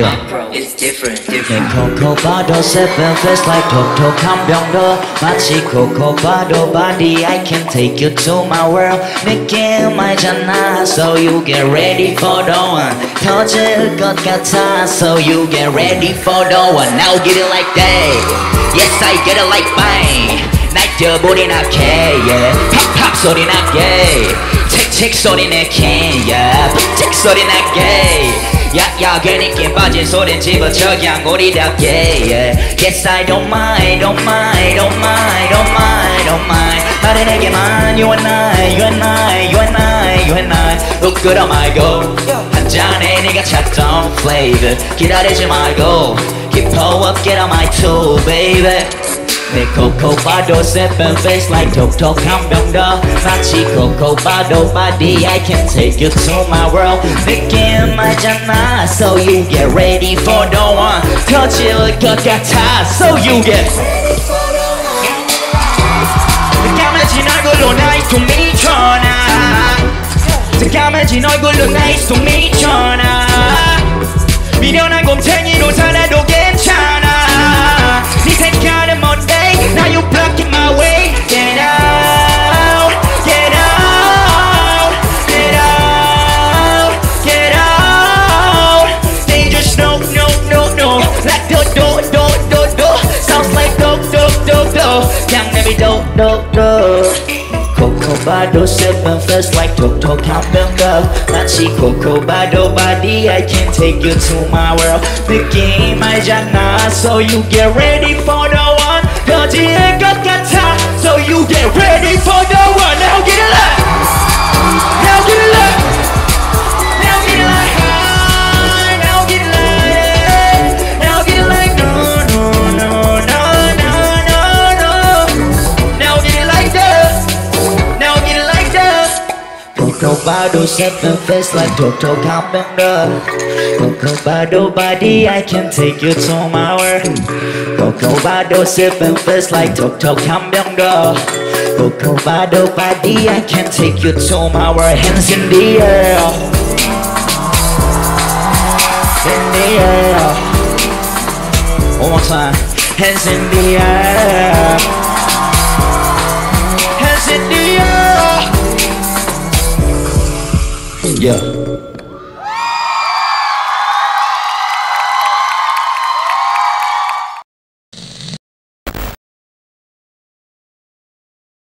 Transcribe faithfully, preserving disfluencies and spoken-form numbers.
Do it. It's different, different. Coco bottle, seven fist like Toto Kambyongdo. 마치 Coco bottle body, I can take you to my world. 느낌이잖아, so you get ready for the one. 터질 것 같아, so you get ready for the one. Now get it like that, yes I get it like mine. 날뛰어보리 나게, yeah. 팍팍 소리 나게, 칙칙 소리 내게, yeah. 칙칙 소리 나게. 야야 괜히 낀 빠진 소린 집어 저기 안고리답게 yeah. Yes I don't mind, don't mind, don't mind, don't mind, don't mind. 다른 애게만 you and I, you and I, you and I, you and I. 부끄러 말고 한 잔에 네가 찾던 flavor 기다리지 말고 깊어 up get on my toe baby. 내 Coco bottle, seven face like Toto Kambyongdo. 마치 Coco bottle body, I can take you to my world. 느낌 알잖아, so you get ready for the one. 터질 것 같아, so you get ready for the one. 뜨감해진 얼굴로 나의 동민이 전화. 뜨감해진 얼굴로 나의 동민이 전화. 미련한 곰탱이로 살아도 괜찮아. 네 생각은 뭔데? Now you blocking my way. Get out, get out, get out, get out. Dangerous, no, no, no, no. Like do, do, do, do, do. Sounds like do, do, do, do. 그냥 내비 do, do, do. Coco bottle, seven fist like Toto Kambyongdo. 마치 Coco bottle body, I can take you to my world. 느낌 알잖아, so you get ready for the one. 터질 것 같아, so you get ready for the one. Now get it up, now get it up, now get it like high, now get it like, now get it like no, no, no, no, no, no, no. Now get it like this. Coco bottle, seven fist like Toto Kambyongdo. Coco bottle body, I can take you to my world. Coco bottle, seven fist like Toto Kambyongdo. Coco bottle body, I can take you to my world. Hands in the air, in the air. One more time, hands in the air. Yeah.